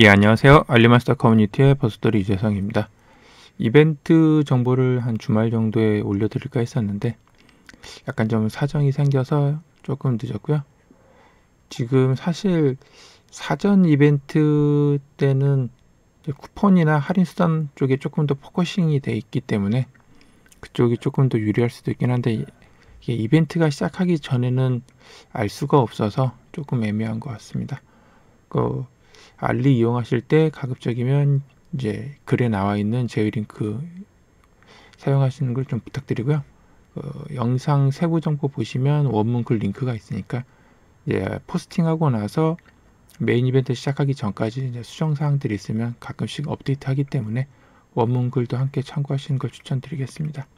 예, 안녕하세요. 알리마스터 커뮤니티의 버스토리 유재성입니다. 이벤트 정보를 한 주말 정도에 올려드릴까 했었는데 약간 좀 사정이 생겨서 조금 늦었고요. 지금 사실 사전 이벤트 때는 쿠폰이나 할인수단 쪽에 조금 더 포커싱이 돼 있기 때문에 그쪽이 조금 더 유리할 수도 있긴 한데 이게 이벤트가 시작하기 전에는 알 수가 없어서 조금 애매한 것 같습니다. 알리 이용하실 때 가급적이면 이제 글에 나와 있는 제휴 링크 사용하시는 걸 좀 부탁드리고요. 영상 세부 정보 보시면 원문 글 링크가 있으니까 이제 포스팅하고 나서 메인 이벤트 시작하기 전까지 이제 수정 사항들이 있으면 가끔씩 업데이트하기 때문에 원문 글도 함께 참고하시는 걸 추천드리겠습니다.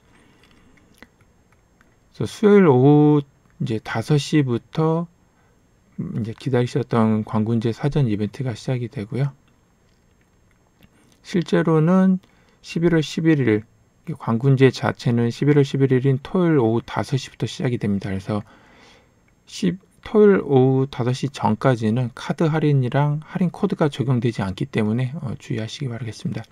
그래서 수요일 오후 이제 5시부터 이제 기다리셨던 광군제 사전 이벤트가 시작이 되고요. 실제로는 11월 11일 광군제 자체는 11월 11일인 토요일 오후 5시부터 시작이 됩니다. 그래서 토요일 오후 5시 전까지는 카드 할인이랑 할인 코드가 적용되지 않기 때문에 주의하시기 바라겠습니다.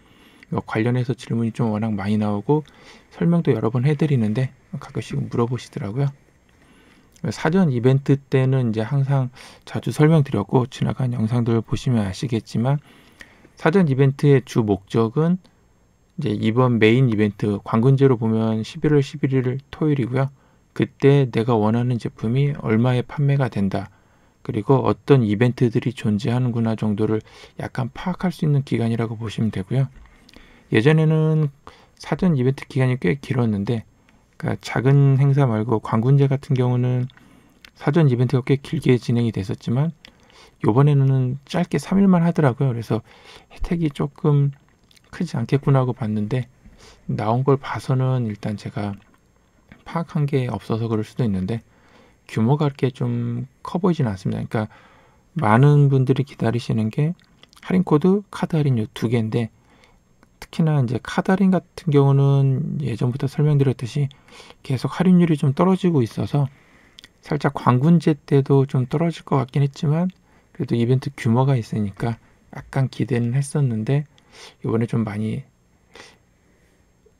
관련해서 질문이 좀 워낙 많이 나오고 설명도 여러 번 해드리는데 가끔씩 물어보시더라고요. 사전 이벤트 때는 이제 항상 자주 설명드렸고 지나간 영상들을 보시면 아시겠지만 사전 이벤트의 주 목적은 이제 이번 메인 이벤트 광군제로 보면 11월 11일 토요일이고요. 그때 내가 원하는 제품이 얼마에 판매가 된다. 그리고 어떤 이벤트들이 존재하는구나 정도를 약간 파악할 수 있는 기간이라고 보시면 되고요. 예전에는 사전 이벤트 기간이 꽤 길었는데 그러니까 작은 행사 말고 광군제 같은 경우는 사전 이벤트가 꽤 길게 진행이 됐었지만 요번에는 짧게 3일만 하더라고요. 그래서 혜택이 조금 크지 않겠구나 하고 봤는데 나온 걸 봐서는 일단 제가 파악한 게 없어서 그럴 수도 있는데 규모가 이렇게 좀 커 보이지는 않습니다. 그러니까 많은 분들이 기다리시는 게 할인 코드, 카드 할인 요 두 개인데 특히나 이제 카드 할인 같은 경우는 예전부터 설명드렸듯이 계속 할인율이 좀 떨어지고 있어서 살짝 광군제 때도 좀 떨어질 것 같긴 했지만 그래도 이벤트 규모가 있으니까 약간 기대는 했었는데 이번에 좀 많이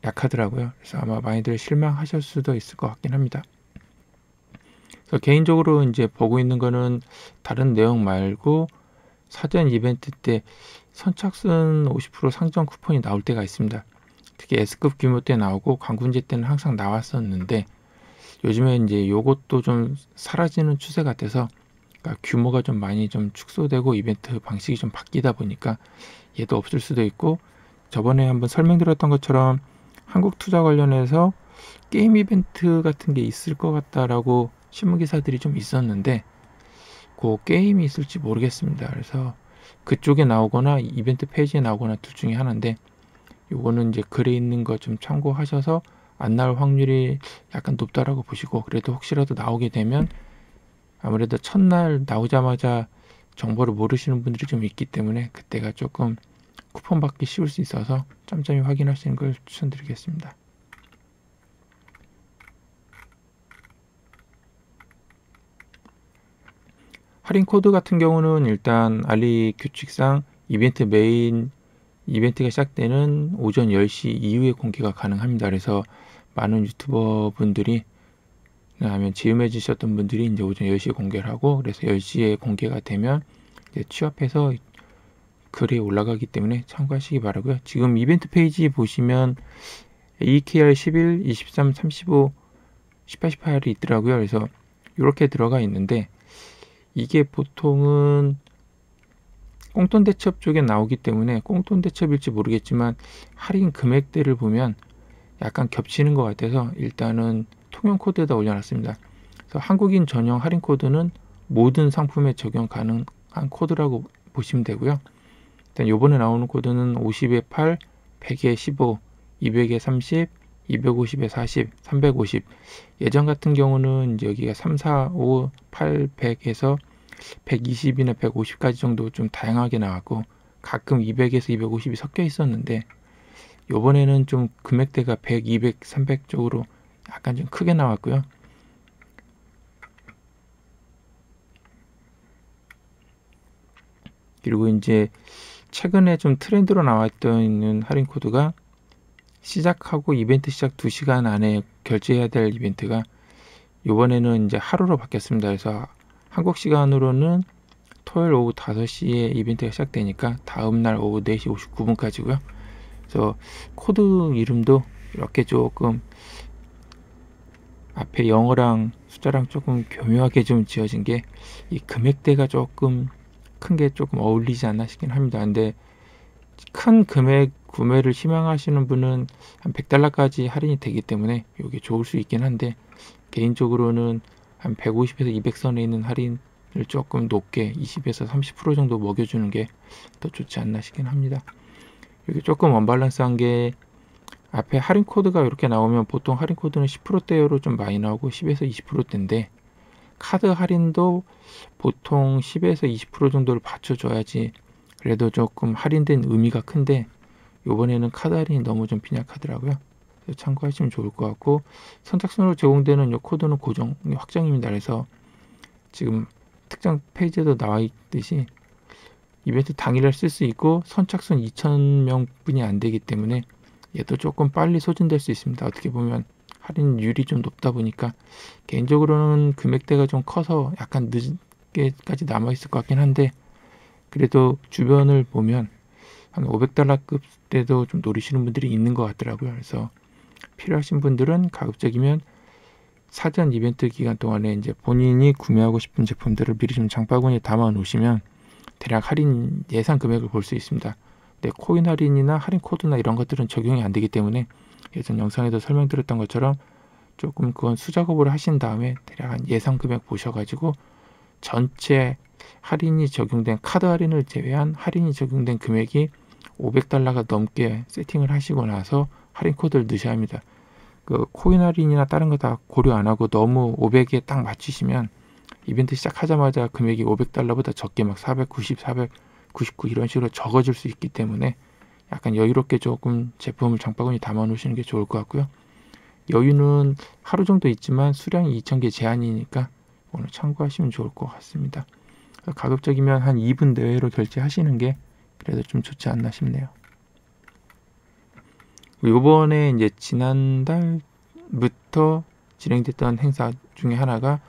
약하더라고요. 그래서 아마 많이들 실망하실 수도 있을 것 같긴 합니다. 그래서 개인적으로 이제 보고 있는 거는 다른 내용 말고 사전 이벤트 때 선착순 50% 상점 쿠폰이 나올 때가 있습니다. 특히 S급 규모 때 나오고 광군제 때는 항상 나왔었는데 요즘에 이제 요것도 좀 사라지는 추세 같아서 그러니까 규모가 좀 많이 좀 축소되고 이벤트 방식이 좀 바뀌다 보니까 얘도 없을 수도 있고 저번에 한번 설명드렸던 것처럼 한국 투자 관련해서 게임 이벤트 같은 게 있을 것 같다라고 신문기사들이 좀 있었는데 그 게임이 있을지 모르겠습니다. 그래서 그쪽에 나오거나 이벤트 페이지에 나오거나 둘 중에 하나인데 요거는 이제 글에 있는 거 좀 참고하셔서 안 나올 확률이 약간 높다라고 보시고 그래도 혹시라도 나오게 되면 아무래도 첫날 나오자마자 정보를 모르시는 분들이 좀 있기 때문에 그때가 조금 쿠폰 받기 쉬울 수 있어서 짬짬이 확인하시는 걸 추천드리겠습니다. 할인 코드 같은 경우는 일단 알리 규칙상 이벤트 메인 이벤트가 시작되는 오전 10시 이후에 공개가 가능합니다. 그래서 많은 유튜버 분들이 아니면 지음해 주셨던 분들이 이제 오전 10시에 공개를 하고 그래서 10시에 공개가 되면 이제 취합해서 글이 올라가기 때문에 참고하시기 바라고요. 지금 이벤트 페이지 보시면 AEKR 11, 23, 35, 18, 18이 있더라고요. 그래서 이렇게 들어가 있는데 이게 보통은 꽁돈대첩 쪽에 나오기 때문에 꽁돈대첩일지 모르겠지만 할인 금액대를 보면 약간 겹치는 것 같아서 일단은 통용 코드에다 올려놨습니다. 그래서 한국인 전용 할인 코드는 모든 상품에 적용 가능한 코드라고 보시면 되고요. 일단 요번에 나오는 코드는 50에 8, 100에 15, 200에 30, 250에 40, 350. 예전 같은 경우는 여기가 3, 4, 5, 8, 100에서 120이나 150까지 정도 좀 다양하게 나왔고 가끔 200에서 250이 섞여 있었는데 요번에는 좀 금액대가 100, 200, 300 쪽으로 약간 좀 크게 나왔고요. 그리고 이제 최근에 좀 트렌드로 나와있던 할인코드가 시작하고 이벤트 시작 2시간 안에 결제해야 될 이벤트가 요번에는 이제 하루로 바뀌었습니다. 그래서 한국 시간으로는 토요일 오후 5시에 이벤트가 시작되니까 다음날 오후 4시 59분까지고요. 그래서 코드 이름도 이렇게 조금 앞에 영어랑 숫자랑 조금 교묘하게 좀 지어진 게 이 금액대가 조금 큰 게 조금 어울리지 않나 싶긴 합니다. 근데 큰 금액 구매를 희망하시는 분은 한 100달러까지 할인이 되기 때문에 이게 좋을 수 있긴 한데, 개인적으로는 한 150에서 200선에 있는 할인을 조금 높게 20에서 30% 정도 먹여주는 게 더 좋지 않나 싶긴 합니다. 이게 조금 언밸런스한 게 앞에 할인 코드가 이렇게 나오면 보통 할인 코드는 10%대로 좀 많이 나오고 10에서 20%대인데 카드 할인도 보통 10에서 20% 정도를 받쳐줘야지 그래도 조금 할인된 의미가 큰데 요번에는 카드 할인이 너무 좀 빈약하더라고요. 참고하시면 좋을 것 같고, 선착순으로 제공되는 요 코드는 고정 확정입니다. 그래서 지금 특정 페이지에도 나와 있듯이 이벤트 당일날 쓸 수 있고 선착순 2,000명 분이 안 되기 때문에 얘도 조금 빨리 소진될 수 있습니다. 어떻게 보면 할인율이 좀 높다 보니까 개인적으로는 금액대가 좀 커서 약간 늦게까지 남아 있을 것 같긴 한데, 그래도 주변을 보면 한 500달러급 때도 좀 노리시는 분들이 있는 것 같더라고요. 그래서 필요하신 분들은 가급적이면 사전 이벤트 기간 동안에 이제 본인이 구매하고 싶은 제품들을 미리 좀 장바구니에 담아 놓으시면 대략 할인 예상 금액을 볼 수 있습니다. 네, 코인 할인이나 할인 코드나 이런 것들은 적용이 안 되기 때문에 예전 영상에도 설명드렸던 것처럼 조금 그건 수작업으로 하신 다음에 대략 한 예상 금액 보셔가지고 전체 할인이 적용된 카드 할인을 제외한 할인이 적용된 금액이 500달러가 넘게 세팅을 하시고 나서 할인 코드를 넣으셔야 합니다. 그 코인 할인이나 다른 거 다 고려 안 하고 너무 500에 딱 맞추시면 이벤트 시작하자마자 금액이 500달러보다 적게 막 490, 499 이런 식으로 적어질 수 있기 때문에 약간 여유롭게 조금 제품을 장바구니 담아 놓으시는 게 좋을 것 같고요. 여유는 하루 정도 있지만 수량이 2000개 제한이니까 오늘 참고하시면 좋을 것 같습니다. 가급적이면 한 2분 내외로 결제하시는 게 그래도 좀 좋지 않나 싶네요. 요번에 이제 지난달부터 진행됐던 행사 중에 하나가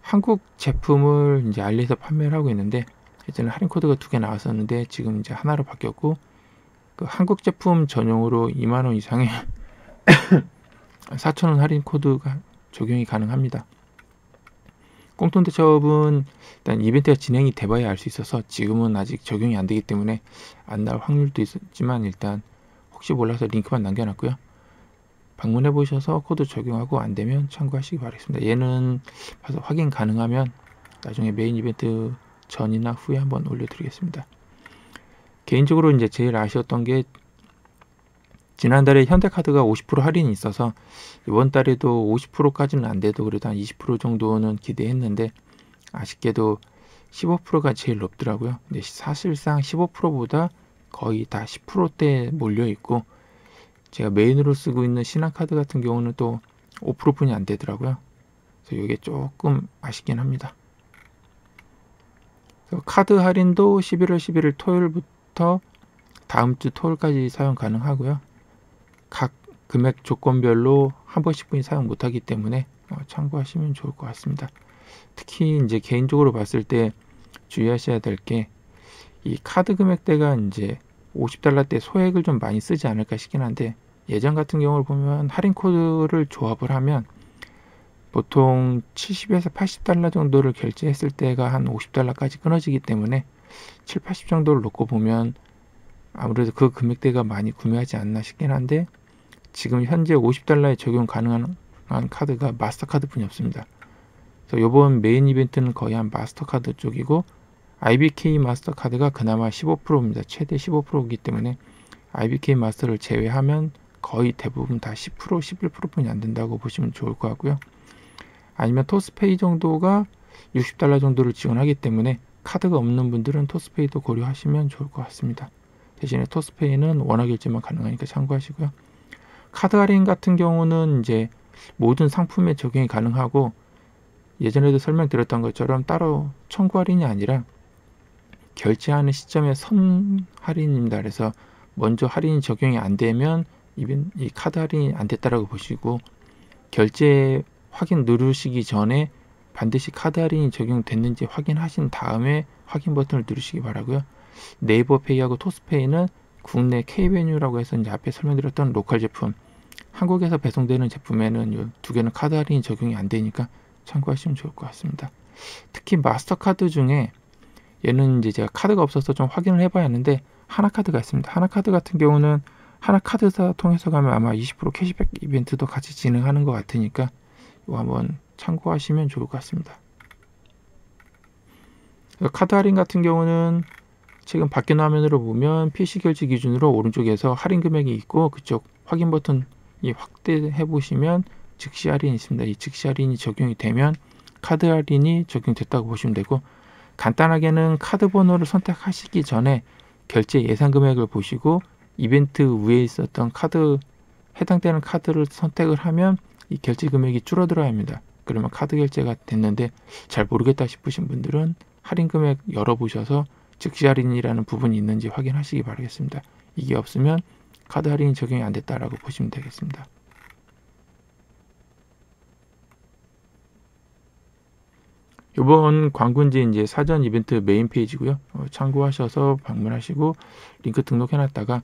한국 제품을 이제 알리에서 판매를 하고 있는데, 예전에 할인 코드가 2개 나왔었는데 지금 이제 하나로 바뀌었고, 그 한국 제품 전용으로 2만원 이상의 4,000원 할인 코드가 적용이 가능합니다. 꽁돈대첩은 일단 이벤트가 진행이 돼봐야 알 수 있어서 지금은 아직 적용이 안 되기 때문에 안 나올 확률도 있지만 일단 혹시 몰라서 링크만 남겨놨고요. 방문해 보셔서 코드 적용하고 안 되면 참고하시기 바라겠습니다. 얘는 봐서 확인 가능하면 나중에 메인 이벤트 전이나 후에 한번 올려드리겠습니다. 개인적으로 이제 제일 아쉬웠던 게 지난달에 현대카드가 50% 할인이 있어서 이번 달에도 50%까지는 안 돼도 그래도 한 20% 정도는 기대했는데 아쉽게도 15%가 제일 높더라고요. 근데 사실상 15%보다 거의 다 10%대에 몰려있고, 제가 메인으로 쓰고 있는 신한카드 같은 경우는 또 5%뿐이 안 되더라고요. 그래서 이게 조금 아쉽긴 합니다. 카드 할인도 11월 11일 토요일부터 다음 주 토요일까지 사용 가능하고요. 각 금액 조건별로 한 번씩 뿐이 사용 못하기 때문에 참고하시면 좋을 것 같습니다. 특히 이제 개인적으로 봤을 때 주의하셔야 될 게 이 카드 금액대가 이제 50달러대 소액을 좀 많이 쓰지 않을까 싶긴 한데, 예전 같은 경우를 보면 할인 코드를 조합을 하면 보통 70에서 80달러 정도를 결제했을 때가 한 50달러까지 끊어지기 때문에 7, 80 정도를 놓고 보면 아무래도 그 금액대가 많이 구매하지 않나 싶긴 한데, 지금 현재 50달러에 적용 가능한 카드가 마스터카드 뿐이 없습니다. 그래서 이번 메인 이벤트는 거의 한 마스터카드 쪽이고, IBK 마스터카드가 그나마 15%입니다. 최대 15%이기 때문에 IBK 마스터를 제외하면 거의 대부분 다 10%, 11%뿐이 안 된다고 보시면 좋을 것 같고요. 아니면 토스페이 정도가 60달러 정도를 지원하기 때문에 카드가 없는 분들은 토스페이도 고려하시면 좋을 것 같습니다. 대신에 토스페이는 원화 결제만 가능하니까 참고하시고요. 카드 할인 같은 경우는 이제 모든 상품에 적용이 가능하고, 예전에도 설명드렸던 것처럼 따로 청구 할인이 아니라 결제하는 시점에 선 할인입니다. 그래서 먼저 할인이 적용이 안 되면 이 카드 할인이 안 됐다라고 보시고, 결제 확인 누르시기 전에 반드시 카드 할인이 적용됐는지 확인하신 다음에 확인 버튼을 누르시기 바라고요. 네이버페이하고 토스페이는 국내 K베뉴라고 해서 이제 앞에 설명드렸던 로컬 제품, 한국에서 배송되는 제품에는 이 두 개는 카드 할인이 적용이 안 되니까 참고하시면 좋을 것 같습니다. 특히 마스터카드 중에 얘는 이제 제가 카드가 없어서 좀 확인을 해봐야 하는데 하나카드가 있습니다. 하나카드 같은 경우는 하나카드사 통해서 가면 아마 20% 캐시백 이벤트도 같이 진행하는 것 같으니까 이거 한번 참고하시면 좋을 것 같습니다. 카드 할인 같은 경우는 지금 바뀐 화면으로 보면 PC 결제 기준으로 오른쪽에서 할인 금액이 있고 그쪽 확인 버튼 확대해 보시면 즉시 할인이 있습니다. 이 즉시 할인이 적용이 되면 카드 할인이 적용됐다고 보시면 되고, 간단하게는 카드 번호를 선택하시기 전에 결제 예상 금액을 보시고 이벤트 위에 있었던 카드, 해당되는 카드를 선택을 하면 이 결제 금액이 줄어들어야 합니다. 그러면 카드 결제가 됐는데 잘 모르겠다 싶으신 분들은 할인 금액 열어보셔서 즉시 할인이라는 부분이 있는지 확인하시기 바라겠습니다. 이게 없으면 카드 할인이 적용이 안 됐다라고 보시면 되겠습니다. 이번 광군제 이제 사전 이벤트 메인 페이지고요. 참고하셔서 방문하시고 링크 등록해놨다가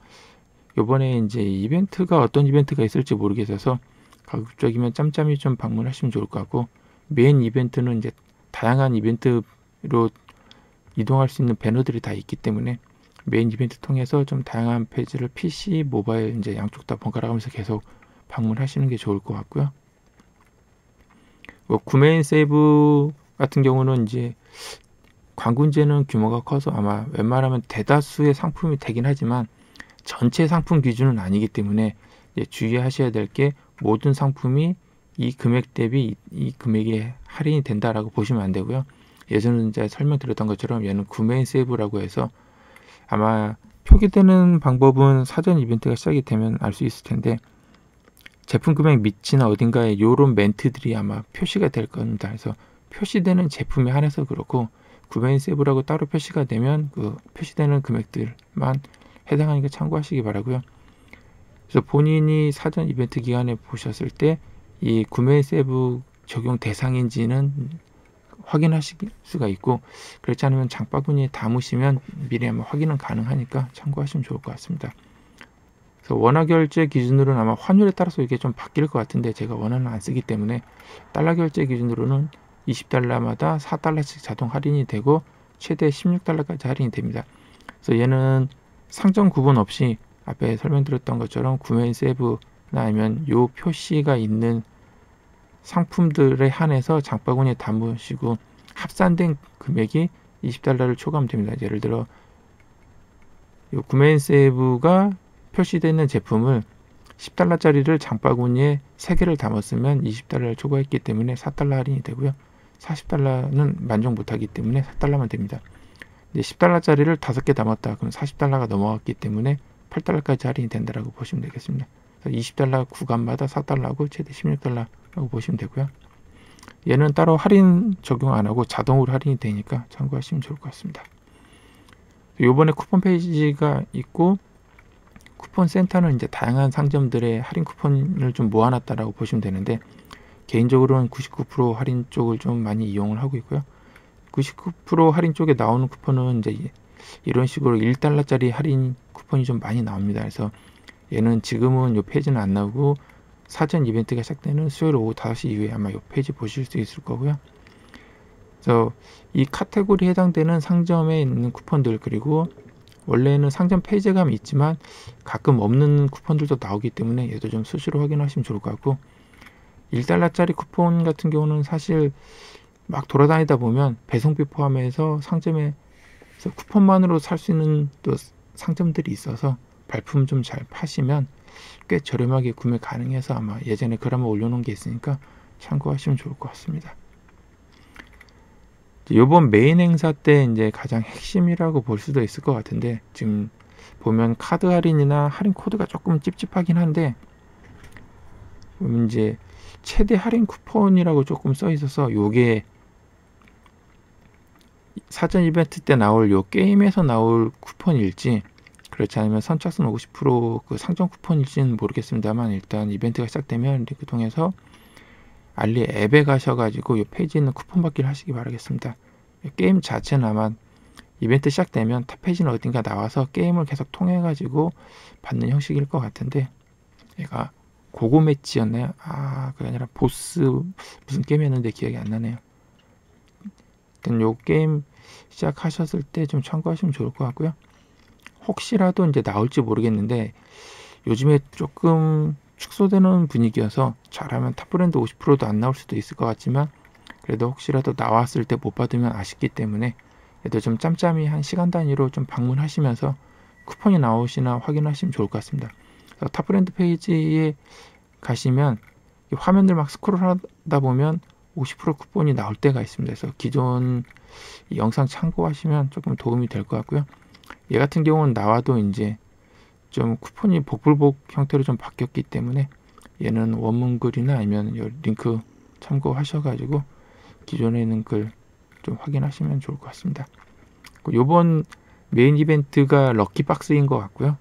이번에 이제 이벤트가 어떤 이벤트가 있을지 모르겠어서 가급적이면 짬짬이 좀 방문하시면 좋을 것 같고, 메인 이벤트는 이제 다양한 이벤트로 이동할 수 있는 배너들이 다 있기 때문에 메인 이벤트 통해서 좀 다양한 페이지를 PC, 모바일 이제 양쪽 다 번갈아 가면서 계속 방문하시는 게 좋을 것 같고요. 구매인 세이브 같은 경우는 이제 광군제는 규모가 커서 아마 웬만하면 대다수의 상품이 되긴 하지만 전체 상품 기준은 아니기 때문에 주의하셔야 될 게 모든 상품이 이 금액 대비 이 금액에 할인이 된다라고 보시면 안 되고요. 예전에 이제 설명드렸던 것처럼 얘는 구매인 세이브라고 해서 아마 표기되는 방법은 사전 이벤트가 시작이 되면 알 수 있을 텐데 제품 금액 밑이나 어딘가에 요런 멘트들이 아마 표시가 될 겁니다. 그래서 표시되는 제품에 한해서 그렇고, 구매인 세이브라고 따로 표시가 되면 그 표시되는 금액들만 해당하니까 참고하시기 바라고요. 그래서 본인이 사전 이벤트 기간에 보셨을 때 이 구매인 세이브 적용 대상인지는 확인하실 수가 있고, 그렇지 않으면 장바구니에 담으시면 미리 아마 확인은 가능하니까 참고하시면 좋을 것 같습니다. 그래서 원화 결제 기준으로는 아마 환율에 따라서 이게 좀 바뀔 것 같은데 제가 원화는 안 쓰기 때문에 달러 결제 기준으로는 20달러마다 4달러씩 자동 할인이 되고 최대 16달러까지 할인이 됩니다. 그래서 얘는 상점 구분 없이 앞에 설명드렸던 것처럼 구매인 세이브나 아니면 요 표시가 있는 상품들에 한해서 장바구니에 담으시고 합산된 금액이 20달러를 초과하면 됩니다. 예를 들어 요 구매인 세이브가 표시되어 있는 제품을 10달러짜리를 장바구니에 3개를 담았으면 20달러를 초과했기 때문에 4달러 할인이 되고요. 40달러는 만족 못하기 때문에 4달러만 됩니다. 이제 10달러짜리를 5개 담았다. 그럼 40달러가 넘어갔기 때문에 8달러까지 할인이 된다라고 보시면 되겠습니다. 20달러 구간마다 4달러고 최대 16달러라고 보시면 되고요. 얘는 따로 할인 적용 안 하고 자동으로 할인이 되니까 참고하시면 좋을 것 같습니다. 요번에 쿠폰 페이지가 있고, 쿠폰 센터는 이제 다양한 상점들의 할인 쿠폰을 좀 모아놨다라고 보시면 되는데, 개인적으로는 99% 할인 쪽을 좀 많이 이용을 하고 있고요. 99% 할인 쪽에 나오는 쿠폰은 이제 이런 식으로 1달러짜리 할인 쿠폰이 좀 많이 나옵니다. 그래서 얘는 지금은 이 페이지는 안 나오고 사전 이벤트가 시작되는 수요일 오후 5시 이후에 아마 이 페이지 보실 수 있을 거고요. 그래서 이 카테고리에 해당되는 상점에 있는 쿠폰들, 그리고 원래는 상점 페이지에 가면 있지만 가끔 없는 쿠폰들도 나오기 때문에 얘도 좀 수시로 확인하시면 좋을 것 같고, 1달러짜리 쿠폰 같은 경우는 사실 막 돌아다니다 보면 배송비 포함해서 상점에 쿠폰만으로 살 수 있는 또 상점들이 있어서 발품 좀 잘 파시면 꽤 저렴하게 구매 가능해서 아마 예전에 글 한번 올려놓은 게 있으니까 참고하시면 좋을 것 같습니다. 요번 메인 행사 때 이제 가장 핵심이라고 볼 수도 있을 것 같은데, 지금 보면 카드 할인이나 할인 코드가 조금 찝찝하긴 한데 이제 최대 할인 쿠폰이라고 조금 써 있어서 요게 사전 이벤트 때 나올 요 게임에서 나올 쿠폰일지 그렇지 않으면 선착순 50% 그 상점 쿠폰일지는 모르겠습니다만 일단 이벤트가 시작되면 링크 통해서 알리 앱에 가셔가지고 이 페이지에 있는 쿠폰 받기를 하시기 바라겠습니다. 게임 자체는 아마 이벤트 시작되면 탑 페이지는 어딘가 나와서 게임을 계속 통해가지고 받는 형식일 것 같은데 얘가 고고 매치였나요? 아 그게 아니라 보스 무슨 게임이었는데 기억이 안 나네요. 일단 요 게임 시작하셨을 때 좀 참고하시면 좋을 것 같고요. 혹시라도 이제 나올지 모르겠는데 요즘에 조금 축소되는 분위기여서 잘하면 탑브랜드 50%도 안 나올 수도 있을 것 같지만 그래도 혹시라도 나왔을 때 못 받으면 아쉽기 때문에 그래도 좀 짬짬이 한 시간 단위로 좀 방문하시면서 쿠폰이 나오시나 확인하시면 좋을 것 같습니다. 탑브랜드 페이지에 가시면 이 화면들 막 스크롤하다 보면 50% 쿠폰이 나올 때가 있습니다. 그래서 기존 영상 참고하시면 조금 도움이 될 것 같고요. 얘 같은 경우는 나와도 이제 좀 쿠폰이 복불복 형태로 좀 바뀌었기 때문에 얘는 원문글이나 아니면 요 링크 참고하셔가지고 기존에 있는 글 좀 확인하시면 좋을 것 같습니다. 요번 메인 이벤트가 럭키박스인 것 같고요.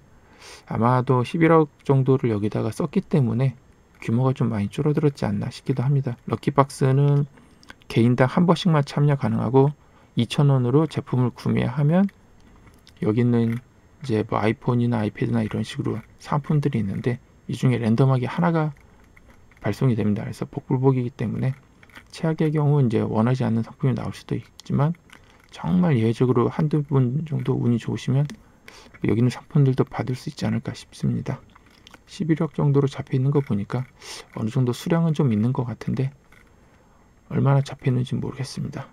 아마도 11억 정도를 여기다가 썼기 때문에 규모가 좀 많이 줄어들었지 않나 싶기도 합니다. 럭키박스는 개인당 한 번씩만 참여 가능하고 2,000원으로 제품을 구매하면 여기 있는 이제 뭐 아이폰이나 아이패드나 이런 식으로 상품들이 있는데 이 중에 랜덤하게 하나가 발송이 됩니다. 그래서 복불복이기 때문에 최악의 경우 이제 원하지 않는 상품이 나올 수도 있지만 정말 예외적으로 한두 분 정도 운이 좋으시면 여기 있는 상품들도 받을 수 있지 않을까 싶습니다. 11억 정도로 잡혀 있는 거 보니까 어느 정도 수량은 좀 있는 것 같은데 얼마나 잡혀 있는지 모르겠습니다.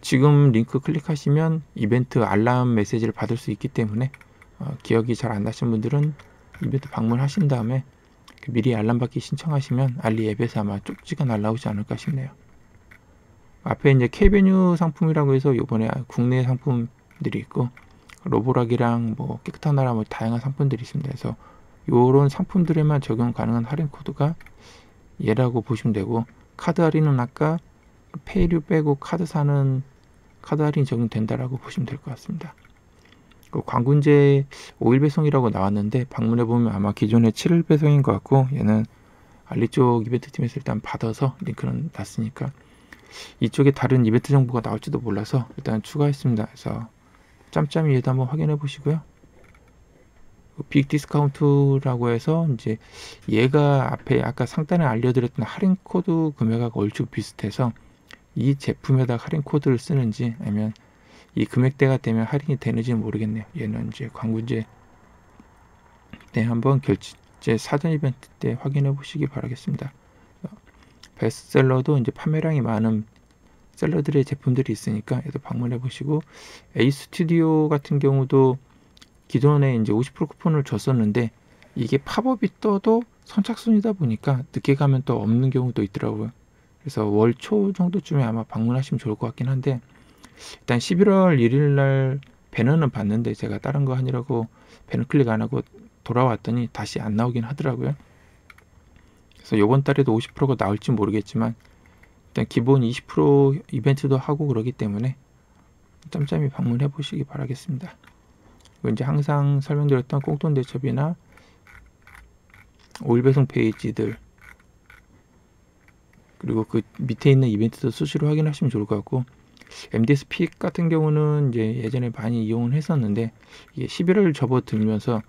지금 링크 클릭하시면 이벤트 알람 메시지를 받을 수 있기 때문에 기억이 잘 안 나신 분들은 이벤트 방문하신 다음에 미리 알람 받기 신청하시면 알리 앱에서 아마 쪽지가 날라오지 않을까 싶네요. 앞에 이제 K베뉴 상품이라고 해서 요번에 국내 상품들이 있고 로보락이랑 뭐 깨끗한나라 뭐 다양한 상품들이 있습니다. 그래서 요런 상품들에만 적용 가능한 할인 코드가 얘라고 보시면 되고 카드 할인은 아까 페이류 빼고 카드 사는 카드 할인 적용된다라고 보시면 될 것 같습니다. 광군제 5일 배송이라고 나왔는데 방문해 보면 아마 기존의 7일 배송인 것 같고 얘는 알리 쪽 이벤트 팀에서 일단 받아서 링크는 놨으니까 이쪽에 다른 이벤트 정보가 나올지도 몰라서 일단 추가했습니다. 그래서 짬짬이 얘도 한번 확인해 보시고요. 빅 디스카운트라고 해서 이제 얘가 앞에 아까 상단에 알려드렸던 할인 코드 금액하고 얼추 비슷해서 이 제품에다 할인 코드를 쓰는지 아니면 이 금액대가 되면 할인이 되는지는 모르겠네요. 얘는 이제 광군제 때 한번 결제 사전 이벤트 때 확인해 보시기 바라겠습니다. 베스트셀러도 이제 판매량이 많은 셀러들의 제품들이 있으니까 얘도 방문해 보시고 에이스튜디오 같은 경우도 기존에 이제 50% 쿠폰을 줬었는데 이게 팝업이 떠도 선착순이다 보니까 늦게 가면 또 없는 경우도 있더라고요. 그래서 월 초 정도쯤에 아마 방문하시면 좋을 것 같긴 한데 일단 11월 1일날 배너는 봤는데 제가 다른 거 하느라고 배너 클릭 안 하고 돌아왔더니 다시 안 나오긴 하더라고요. 그래서 요번 달에도 50%가 나올지 모르겠지만 일단 기본 20% 이벤트도 하고 그러기 때문에 짬짬이 방문해 보시기 바라겠습니다. 이제 항상 설명드렸던 꽁돈대첩이나 5일 배송 페이지들 그리고 그 밑에 있는 이벤트도 수시로 확인하시면 좋을 것 같고 MDSP 같은 경우는 이제 예전에 많이 이용을 했었는데 이게 11월 접어들면서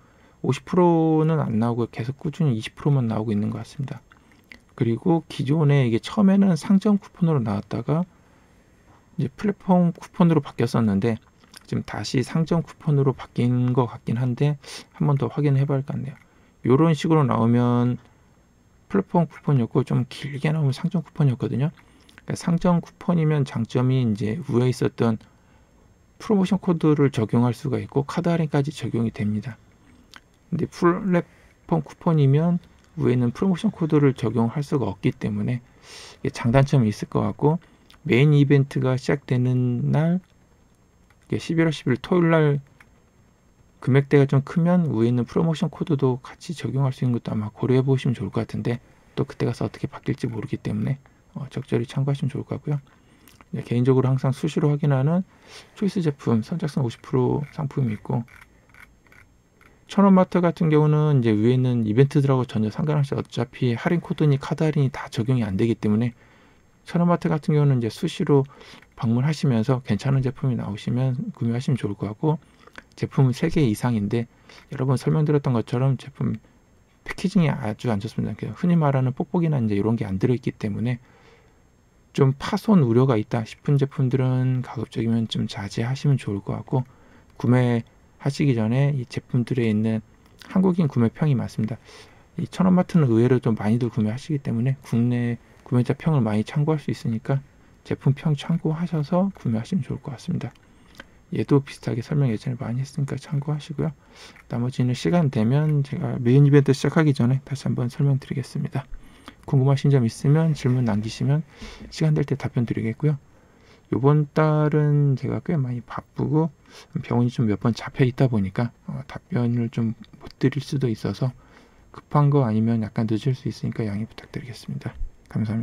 50%는 안 나오고 계속 꾸준히 20%만 나오고 있는 것 같습니다. 그리고 기존에 이게 처음에는 상점 쿠폰으로 나왔다가 이제 플랫폼 쿠폰으로 바뀌었었는데 지금 다시 상점 쿠폰으로 바뀐 것 같긴 한데 한 번 더 확인해 봐야 할 것 같네요. 이런 식으로 나오면 플랫폼 쿠폰이었고 좀 길게 나오면 상점 쿠폰이었거든요. 그러니까 상점 쿠폰이면 장점이 이제 위에 있었던 프로모션 코드를 적용할 수가 있고 카드 할인까지 적용이 됩니다. 근데 플랫폼 쿠폰이면 위에는 프로모션 코드를 적용할 수가 없기 때문에 이게 장단점이 있을 것 같고 메인 이벤트가 시작되는 날 11월 10일 토요일날 금액대가 좀 크면 위에 있는 프로모션 코드도 같이 적용할 수 있는 것도 아마 고려해 보시면 좋을 것 같은데 또 그때 가서 어떻게 바뀔지 모르기 때문에 적절히 참고하시면 좋을 것 같고요. 개인적으로 항상 수시로 확인하는 초이스 제품 선착순 50% 상품이 있고, 천원마트 같은 경우는 이제 위에 있는 이벤트들하고 전혀 상관없이 어차피 할인 코드니 카드 할인이 다 적용이 안 되기 때문에 천원마트 같은 경우는 이제 수시로 방문하시면서 괜찮은 제품이 나오시면 구매하시면 좋을 것 같고, 제품은 3개 이상인데 여러분 설명드렸던 것처럼 제품 패키징이 아주 안 좋습니다. 흔히 말하는 뽁뽁이나 이제 이런 게 안 들어있기 때문에 좀 파손 우려가 있다 싶은 제품들은 가급적이면 좀 자제하시면 좋을 것 같고, 구매하시기 전에 이 제품들에 있는 한국인 구매평이 많습니다. 이 천원마트는 의외로 좀 많이들 구매하시기 때문에 국내 구매자 평을 많이 참고할 수 있으니까 제품평 참고하셔서 구매하시면 좋을 것 같습니다. 얘도 비슷하게 설명 예전에 많이 했으니까 참고하시고요. 나머지는 시간 되면 제가 메인 이벤트 시작하기 전에 다시 한번 설명드리겠습니다. 궁금하신 점 있으면 질문 남기시면 시간 될 때 답변 드리겠고요. 요번 달은 제가 꽤 많이 바쁘고 병원이 좀 몇 번 잡혀 있다 보니까 답변을 좀 못 드릴 수도 있어서 급한 거 아니면 약간 늦을 수 있으니까 양해 부탁드리겠습니다. 감사합니다.